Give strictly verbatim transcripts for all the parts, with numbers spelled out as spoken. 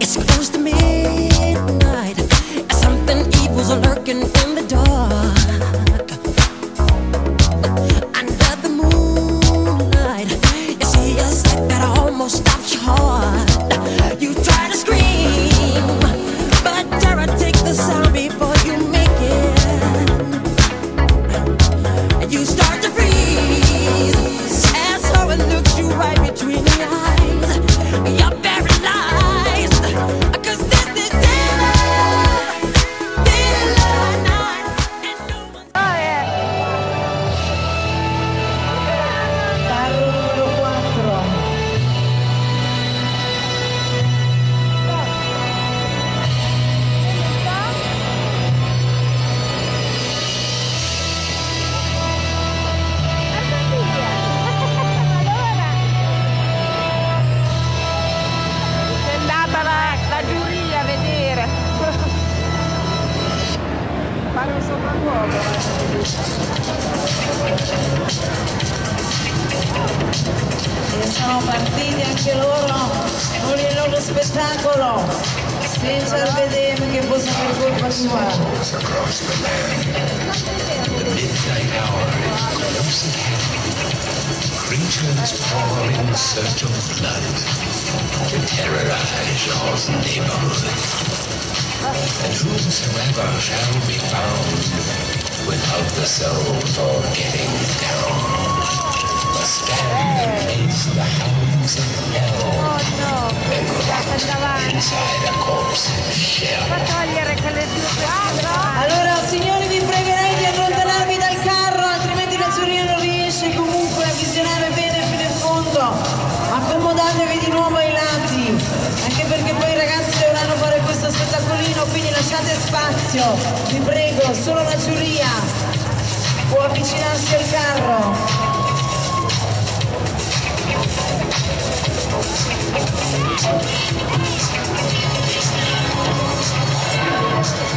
It's close to midnight, something evil's lurking in the dark. Under the moonlight, you see a sight that almost stops your heart. You try to scream, but dare I take the sound before you make it. And you start to freeze as someone looks you right between the eyes. You're paralyzed. E sono partiti anche loro con il loro spettacolo, senza vedere che fosse per colpa sua. Creatures fall in search of blood to terrorize all neighborhoods. And whosoever shall be found without the soul for getting down must stand against the hounds of hell and rot inside a corpse's shell. Allora, signori, vi pregherei di allontanarvi dal carro, altrimenti la sorella non riesce comunque a visionare bene fino in fondo. Accomodatevi di nuovo ai lati, anche perché poi i ragazzi dovranno fare questo spettacolino, quindi lasciate spazio, vi prego, solo la giuria può avvicinarsi al carro.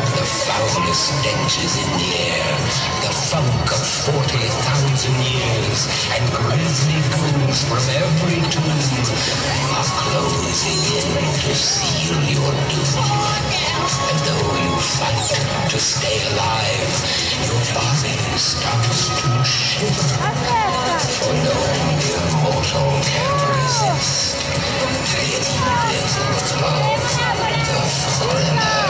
The foulest stenches in the air, the funk of forty thousand years, and grisly goons from every tomb are closing in to seal your doom. And though you fight to stay alive, your body starts to shiver, for no mere mortal can resist the intense love of the foreigner.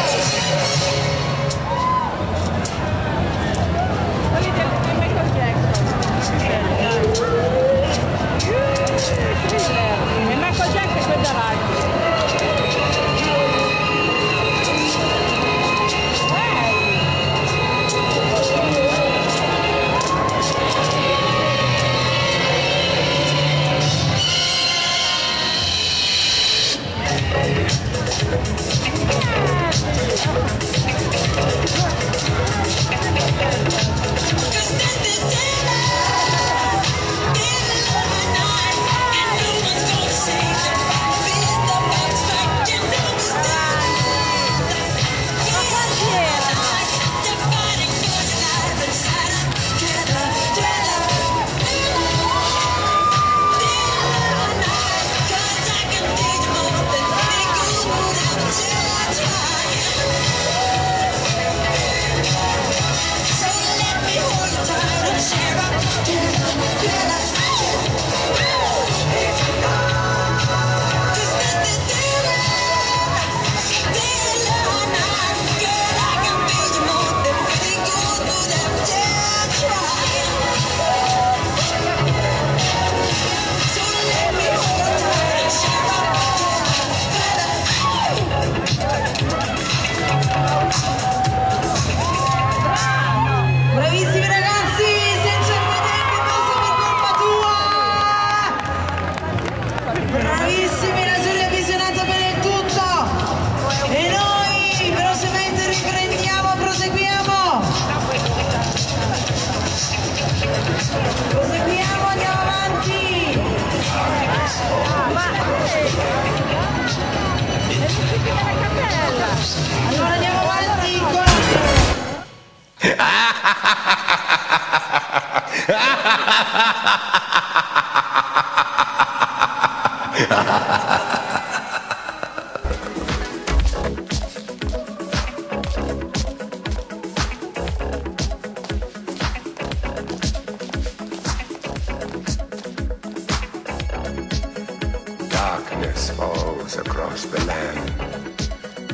miles across the land.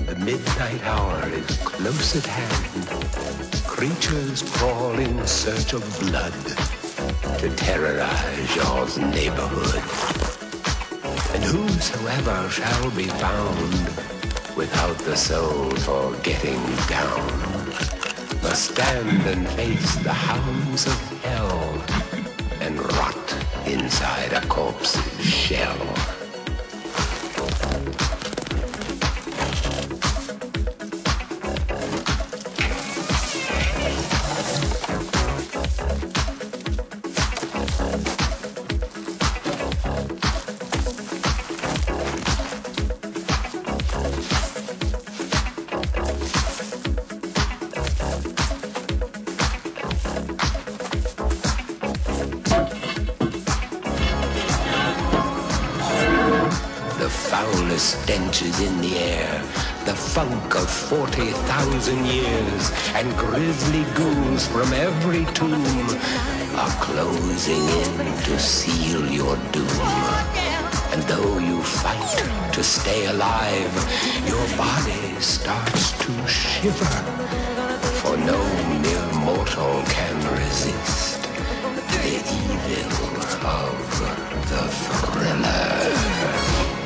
The midnight hour is close at hand. Creatures crawl in search of blood to terrorize your neighborhood. And whosoever shall be found without the soul for getting down must stand and face the hounds of hell and rot inside a corpse's shell. The stench is in the air, the funk of forty thousand years, and grisly goons from every tomb are closing in to seal your doom. And though you fight to stay alive, your body starts to shiver, for no mere mortal can resist the evil of the Thriller.